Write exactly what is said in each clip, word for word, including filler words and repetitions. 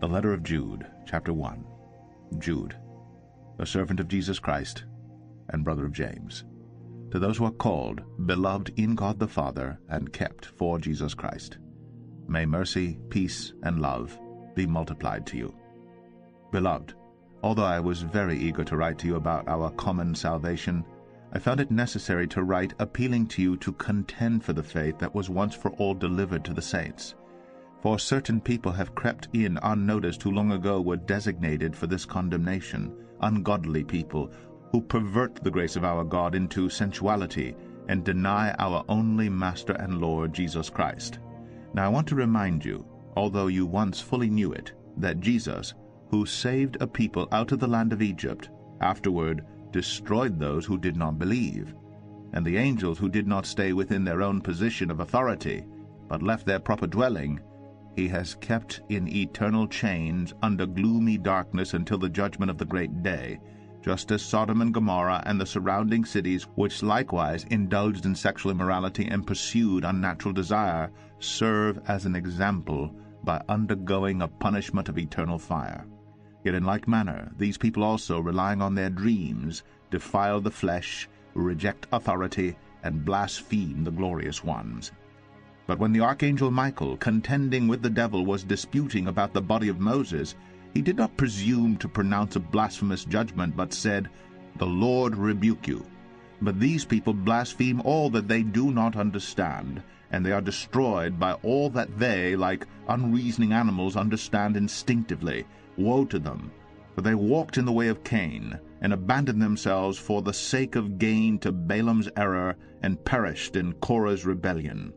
The letter of Jude, chapter one. Jude, a servant of Jesus Christ and brother of James, to those who are called, beloved in God the Father, and kept for Jesus Christ. May mercy, peace, and love be multiplied to you. Beloved, although I was very eager to write to you about our common salvation, I found it necessary to write appealing to you to contend for the faith that was once for all delivered to the saints. For certain people have crept in unnoticed who long ago were designated for this condemnation, ungodly people, who pervert the grace of our God into sensuality and deny our only Master and Lord Jesus Christ. Now I want to remind you, although you once fully knew it, that Jesus, who saved a people out of the land of Egypt, afterward destroyed those who did not believe, and the angels who did not stay within their own position of authority, but left their proper dwelling, He has kept in eternal chains under gloomy darkness until the judgment of the great day, just as Sodom and Gomorrah and the surrounding cities, which likewise indulged in sexual immorality and pursued unnatural desire, serve as an example by undergoing a punishment of eternal fire. Yet in like manner, these people also, relying on their dreams, defile the flesh, reject authority, and blaspheme the glorious ones. But when the archangel Michael, contending with the devil, was disputing about the body of Moses, he did not presume to pronounce a blasphemous judgment, but said, "The Lord rebuke you." But these people blaspheme all that they do not understand, and they are destroyed by all that they, like unreasoning animals, understand instinctively. Woe to them! For they walked in the way of Cain, and abandoned themselves for the sake of gain to Balaam's error, and perished in Korah's rebellion.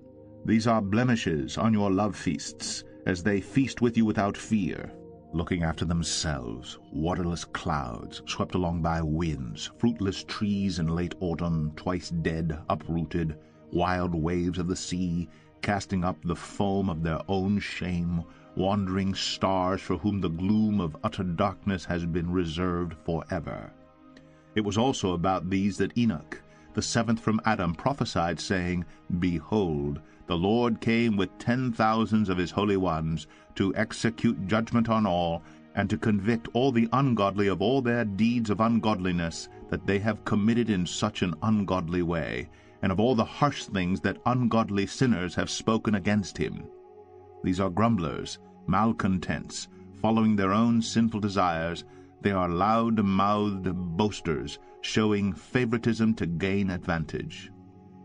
These are blemishes on your love feasts, as they feast with you without fear, looking after themselves, waterless clouds, swept along by winds, fruitless trees in late autumn, twice dead, uprooted, wild waves of the sea, casting up the foam of their own shame, wandering stars for whom the gloom of utter darkness has been reserved forever. It was also about these that Enoch, the seventh from Adam, prophesied, saying, "Behold, the Lord came with ten thousands of his holy ones to execute judgment on all, and to convict all the ungodly of all their deeds of ungodliness that they have committed in such an ungodly way, and of all the harsh things that ungodly sinners have spoken against him." These are grumblers, malcontents, following their own sinful desires. They are loud-mouthed boasters, showing favoritism to gain advantage.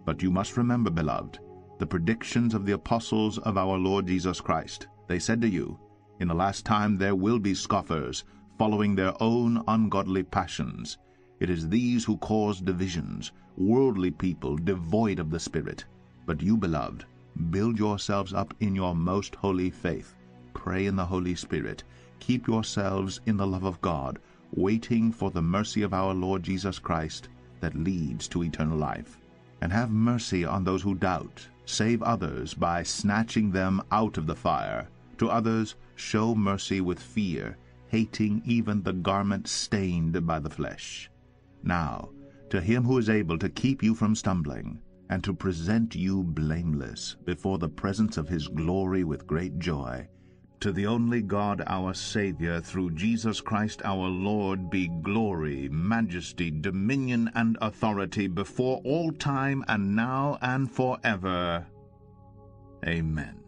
But you must remember, beloved, the predictions of the apostles of our Lord Jesus Christ. They said to you, "In the last time there will be scoffers, following their own ungodly passions." It is these who cause divisions, worldly people devoid of the Spirit. But you, beloved, build yourselves up in your most holy faith. Pray in the Holy Spirit. Keep yourselves in the love of God, waiting for the mercy of our Lord Jesus Christ that leads to eternal life. And have mercy on those who doubt. Save others by snatching them out of the fire. To others show mercy with fear, hating even the garment stained by the flesh. Now, to him who is able to keep you from stumbling, and to present you blameless before the presence of his glory with great joy, to the only God our Savior, through Jesus Christ our Lord, be glory, majesty, dominion, and authority before all time, and now and forever. Amen.